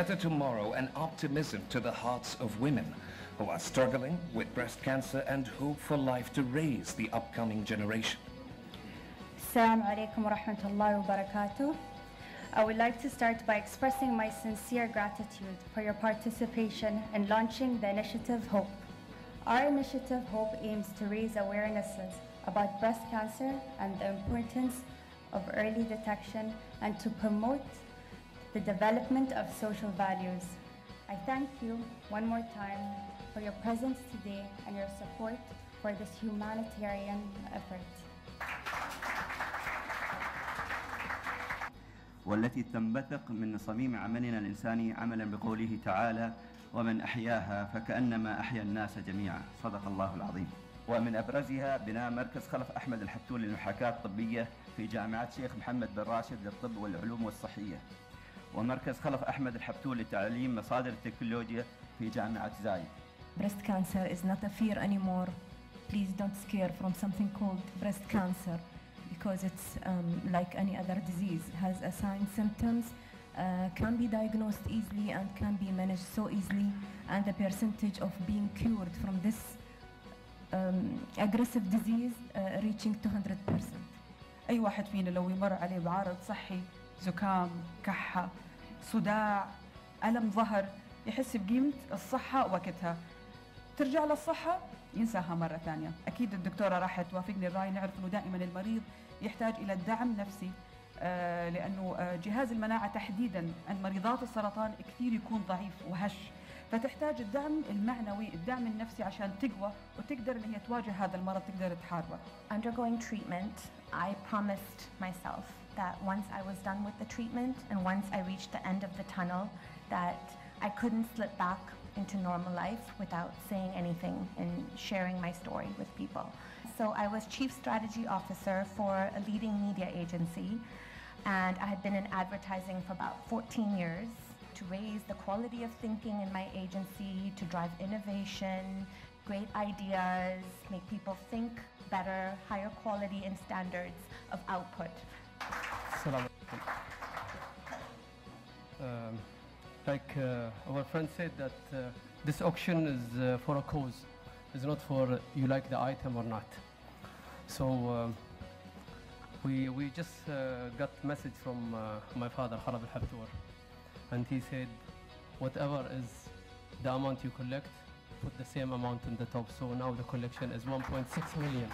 better tomorrow and optimism to the hearts of women who are struggling with breast cancer and hope for life to raise the upcoming generation. Assalamu alaikum wa rahmatullahi wa barakatuh. I would like to start by expressing my sincere gratitude for your participation in launching the initiative HOPE. Our initiative HOPE aims to raise awarenesses about breast cancer and the importance of early detection and to promote the development of social values. I thank you one more time for your presence today and your support for this humanitarian effort. والتي تنبثق من صميم عملنا الإنساني عملا بقوله تعالى ومن أحياها فكأنما أحيا الناس جميعا صدق الله العظيم. ومن أبرزها بناء مركز خلف أحمد الحبتور للمحاكاة الطبية في جامعة شيخ محمد بن راشد للطب والعلوم والصحية، ومركز خلف أحمد الحبتور لتعليم مصادر التكنولوجيا في جامعة زايد. Breast cancer is not a fear anymore. Please don't scare from something called breast cancer, because it's like any other disease, has assigned symptoms, can be diagnosed easily and can be managed so easily, and the percentage of being cured from this aggressive disease reaching 200%. أي واحد فينا لو يمر عليه بعارض صحي، زكام، كحة، صداع، ألم ظهر، يحس بقيمة الصحة وقتها، ترجع للصحة ينساها مرة ثانية. أكيد الدكتورة راح توافقني الرأي، نعرف أنه دائما المريض يحتاج إلى الدعم النفسي، لأنه جهاز المناعة تحديدا عند مريضات السرطان كثير يكون ضعيف وهش، فتحتاج الدعم المعنوي، الدعم النفسي عشان تقوى وتقدر أن هي تواجه هذا المرض، تقدر تحاربه. Undergoing treatment, I promised myself that once I was done with the treatment and once I reached the end of the tunnel that I couldn't slip back into normal life without saying anything and sharing my story with people. So I was Chief Strategy Officer for a leading media agency, and I had been in advertising for about 14 years to raise the quality of thinking in my agency, to drive innovation, great ideas, make people think better, higher quality and standards of output. Assalamu alaikum. Like our friend said that this auction is for a cause. It's not for you like the item or not. So we just got message from my father, Khalaf Ahmad Al Habtoor, and he said, whatever is the amount you collect, put the same amount in the top. So now the collection is 1.6 million.